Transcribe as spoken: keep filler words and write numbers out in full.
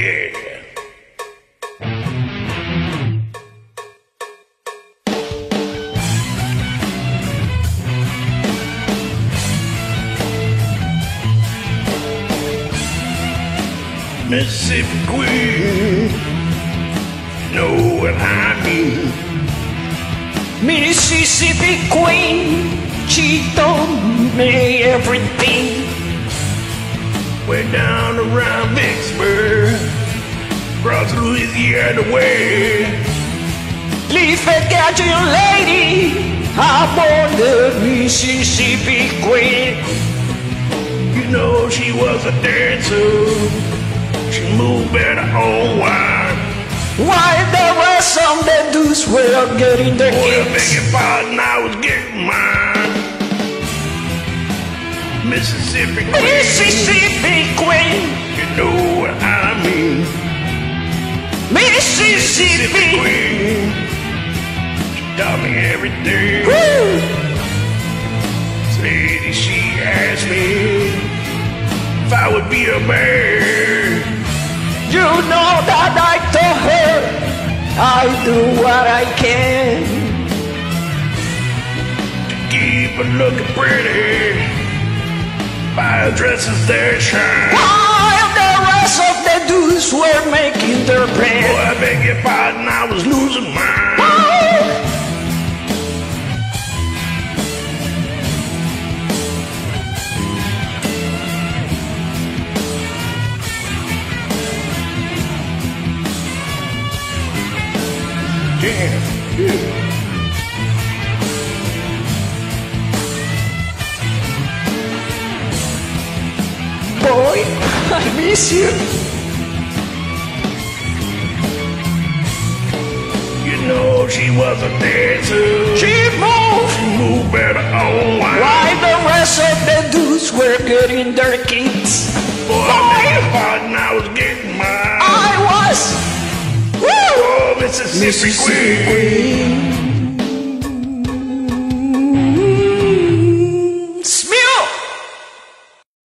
Yeah. Mississippi Queen, know what I mean. Mississippi Queen, she told me everything. We're down around Vicksburg, across Louisiana way. Leave it out to your lady, I'm on the Mississippi Queen. You know she was a dancer, she moved better on wine. Why there were some that dudes were getting their boy, kicks. Boy, I beg your pardon, I was getting mine. Mississippi Queen, Mississippi Queen, you know what I mean. Mississippi, Mississippi Queen, she taught me everything. Woo! This lady, she asked me if I would be a man. You know that I told her I do what I can to keep her looking pretty. My dresses there shine. While the rest of the dudes were making their plan. Boy, I beg your pardon, I was losing mine. Oh. Damn, dude. Boy, I miss you. You know she was a dancer, she moved, she moved better on wine. Why the rest of the dudes were getting their kicks. Boy, Boy, I thought I was getting mine. I was. Woo! Oh, Mississippi, Mississippi Queen, Queen.